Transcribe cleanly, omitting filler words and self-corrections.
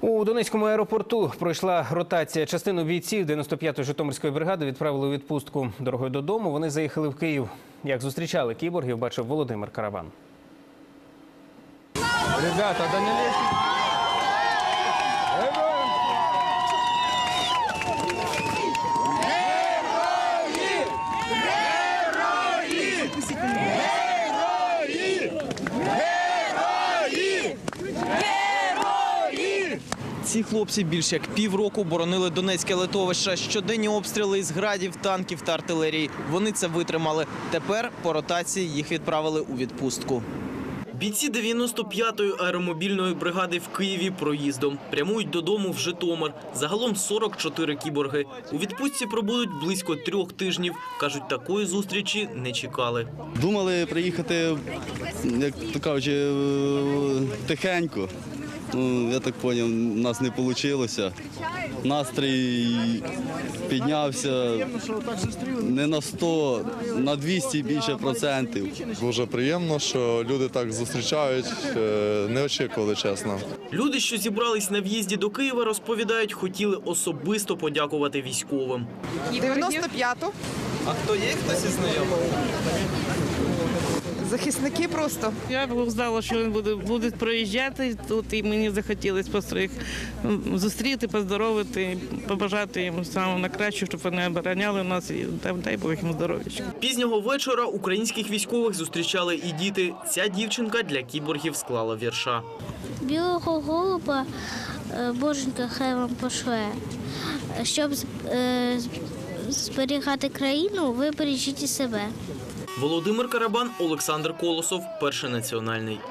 У Донецькому аеропорту пройшла ротація. Частину бійців 95-ї житомирської бригади відправили у відпустку. Дорогою додому вони заїхали в Київ. Як зустрічали кіборгів, бачив Володимир Карабан. Ребята, да не лезьте! Ці хлопці більш як півроку боронили Донецьке литовище. Щоденні обстріли із градів, танків та артилерії. Вони це витримали. Тепер по ротації їх відправили у відпустку. Бійці 95-ї аеромобільної бригади в Києві проїздом. Прямують додому в Житомир. Загалом 44 кіборги. У відпустці пробудуть близько 3 тижнів. Кажуть, такої зустрічі не чекали. Думали приїхати, як то кажучи, тихенько. Ну, я так зрозумів, у нас не вийшло. Настрій піднявся не на 100, на 200 більше процентів. Дуже приємно, що люди так зустрічають, не очікували, чесно. Люди, що зібрались на в'їзді до Києва, розповідають, хотіли особисто подякувати військовим. 95-ту. А хто є, хтось із знайомих? Захисники просто. Я знала, що вони будуть проїжджати тут, і мені захотілося просто їх зустріти, поздоровити, побажати їм самому найкраще, щоб вони обороняли нас, і дай Бог їм здоров'ячка. Пізнього вечора українських військових зустрічали і діти. Ця дівчинка для кіборгів склала вірша. Білого голуба, боженька, хай вам пошле, щоб зберігати країну, ви бережіть себе. Володимир Карабан, Олександр Колосов, Перший національний.